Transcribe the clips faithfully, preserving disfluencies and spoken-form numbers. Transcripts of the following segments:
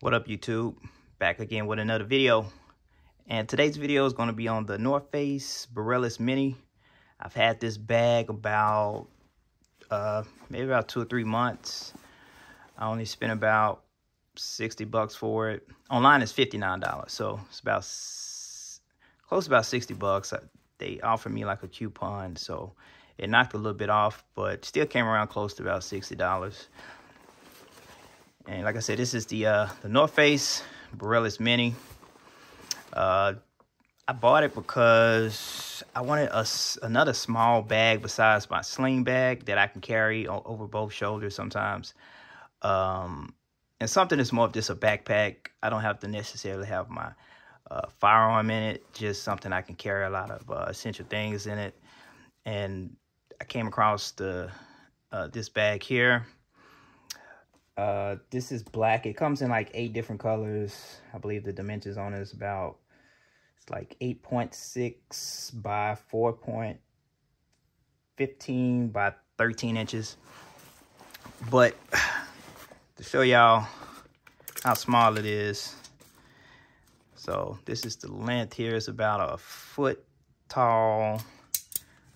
What up, YouTube? Back again with another video, and today's video is going to be on the North Face Borealis Mini. I've had this bag about uh maybe about two or three months. I only spent about sixty bucks for it. Online is fifty-nine dollars, so it's about close about sixty bucks. They offered me like a coupon, so it knocked a little bit off, but still came around close to about sixty dollars. And like I said, this is the uh, the North Face Borealis Mini. Uh, I bought it because I wanted a, another small bag besides my sling bag that I can carry o over both shoulders sometimes. Um, and something that's more of just a backpack. I don't have to necessarily have my uh, firearm in it. Just something I can carry a lot of uh, essential things in it. And I came across the uh, this bag here. Uh, this is black. It comes in like eight different colors. I believe the dimensions on it is about, it's like eight point six by four point one five by thirteen inches. But to show y'all how small it is, so this is the length here. It's about a foot tall,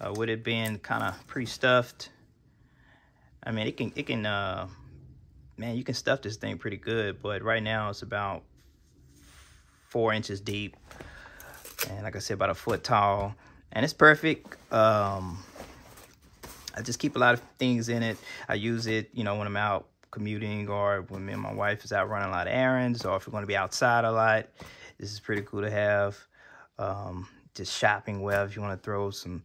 uh, with it being kind of pre-stuffed. I mean, it can, it can, uh, man, you can stuff this thing pretty good, but right now it's about four inches deep. And like I said, about a foot tall. And it's perfect. Um, I just keep a lot of things in it. I use it, you know, when I'm out commuting or when me and my wife is out running a lot of errands, or if we're going to be outside a lot. This is pretty cool to have. Um, just shopping, well, if you want to throw some,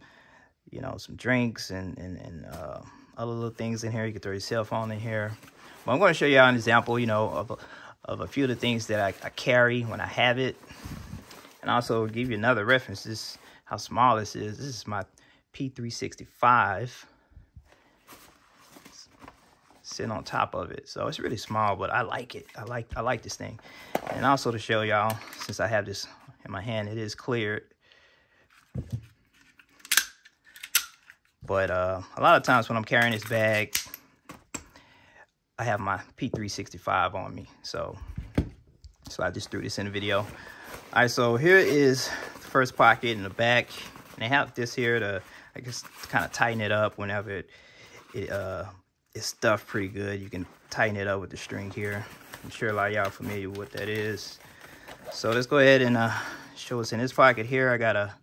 you know, some drinks and, and, and uh, other little things in here. You can throw your cell phone in here. Well, I'm going to show you an example, you know, of a, of a few of the things that I, I carry when I have it. And also give you another reference. This is how small this is. This is my P three sixty-five. It's sitting on top of it. So it's really small, but I like it. I like I like this thing. And also to show y'all, since I have this in my hand, it is cleared. But uh, a lot of times when I'm carrying this bag, I have my P three sixty-five on me, so so I just threw this in the video. All right, so here is the first pocket in the back, and they have this here to, I guess, kind of tighten it up whenever it it uh it's stuffed pretty good. You can tighten it up with the string here. I'm sure a lot of y'all are familiar with what that is. So let's go ahead and uh, show what's in this pocket here. I got a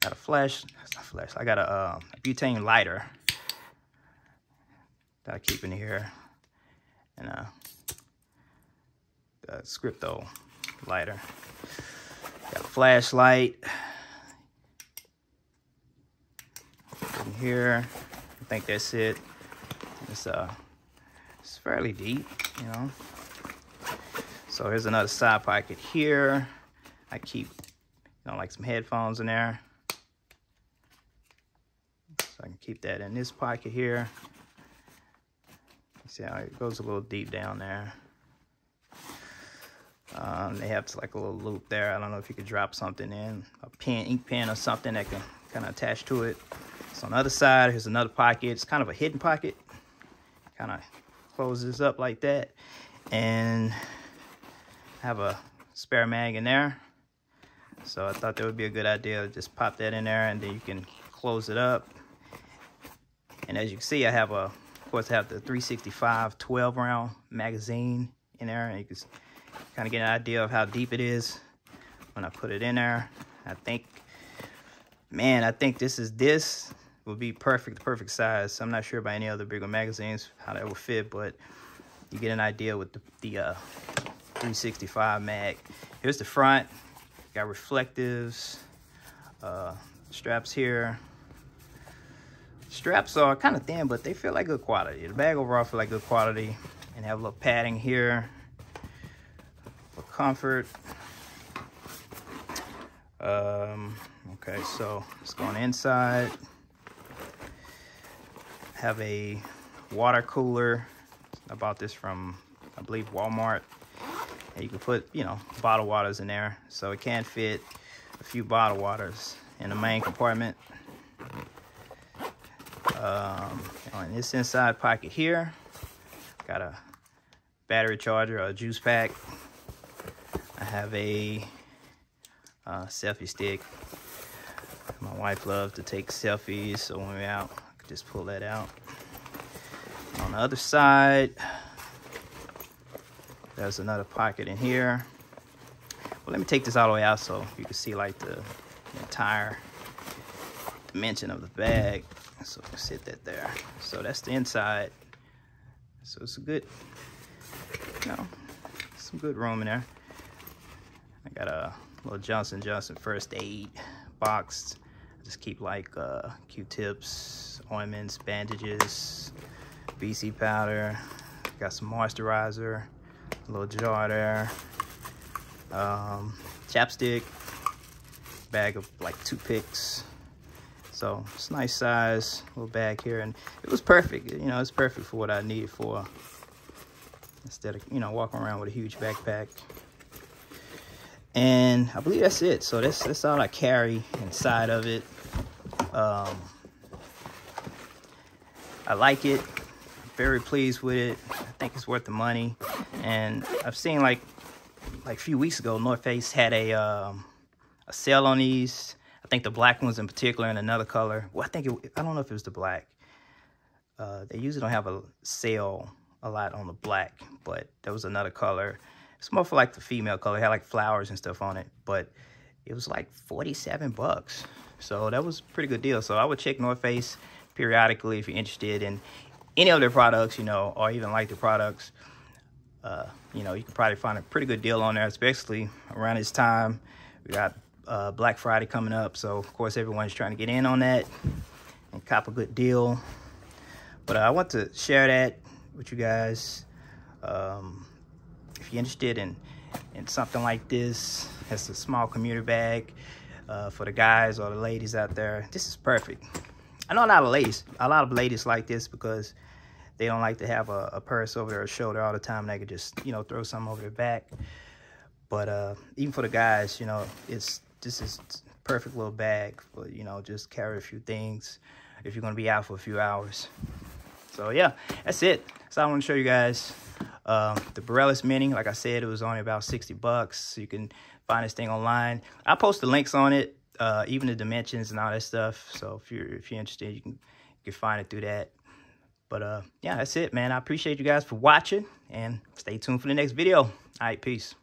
got a flash, that's not flash. I got a, uh, a butane lighter that I keep in here. And a, a Scripto lighter. Got a flashlight in here. I think that's it. It's uh, it's fairly deep, you know. So here's another side pocket here. I keep, you know, like some headphones in there, so I can keep that in this pocket here. See how it goes a little deep down there. Um, they have like a little loop there. I don't know if you could drop something in, a pen, ink pen or something that can kind of attach to it. So on the other side, here's another pocket. It's kind of a hidden pocket. Kind of closes up like that. And I have a spare mag in there. So I thought that would be a good idea to just pop that in there, and then you can close it up. And as you can see, I have a Of course, I have the three sixty-five twelve round magazine in there, and you can kind of get an idea of how deep it is when I put it in there. I think, man, I think this is this will be perfect, perfect size. I'm not sure about any other bigger magazines how that will fit, but you get an idea with the, the uh, three sixty-five mag. Here's the front. Got reflectives, uh, straps here. Straps are kind of thin, but they feel like good quality. The bag overall feel like good quality, and have a little padding here for comfort. Um, okay, so let's go on inside. Have a water cooler. I bought this from, I believe, Walmart. And you can put, you know, bottled waters in there, so it can fit a few bottled waters in the main compartment. Um, on this inside pocket here, got a battery charger or a juice pack. I have a uh, selfie stick. My wife loves to take selfies, so when we're out, I could just pull that out. On the other side, there's another pocket in here. Well, let me take this all the way out so you can see like the entire dimension of the bag. So we can sit that there. So that's the inside. So it's a good, you know, some good room in there. I got a little Johnson Johnson first aid box. I just keep like uh, Q-tips, ointments, bandages, B C powder. Got some moisturizer, a little jar there, um, chapstick, bag of like toothpicks. So it's a nice size little bag here, and it was perfect. You know, it's perfect for what I needed for, instead of, you know, walking around with a huge backpack. And I believe that's it. So that's that's all I carry inside of it. Um, I like it. Very pleased with it. I think it's worth the money. And I've seen like like a few weeks ago, North Face had a um, a sale on these. I think the black ones in particular, and another color. Well, I think it, I don't know if it was the black. Uh, they usually don't have a sale a lot on the black, but there was another color. It's more for like the female color. It had like flowers and stuff on it, but it was like forty-seven bucks. So that was a pretty good deal. So I would check North Face periodically if you're interested in any of their products, you know, or even like the products. Uh, you know, you can probably find a pretty good deal on there, especially around this time. We got uh, Black Friday coming up. So of course, everyone's trying to get in on that and cop a good deal. But uh, I want to share that with you guys. Um, If you're interested in, in something like this, it's a small commuter bag uh, for the guys or the ladies out there. This is perfect. I know a lot of ladies, a lot of ladies like this because they don't like to have a, a purse over their shoulder all the time. They could just, you know, throw something over their back. But uh, even for the guys, you know, it's this is a perfect little bag for, you know, just carry a few things if you're going to be out for a few hours. So yeah, that's it. So I want to show you guys. Um, the Borealis Mini, like I said, it was only about sixty bucks. You can find this thing online. I post the links on it, uh, even the dimensions and all that stuff. So if you're if you're interested, you can you can find it through that. But uh, yeah, that's it, man. I appreciate you guys for watching, and stay tuned for the next video. All right, peace.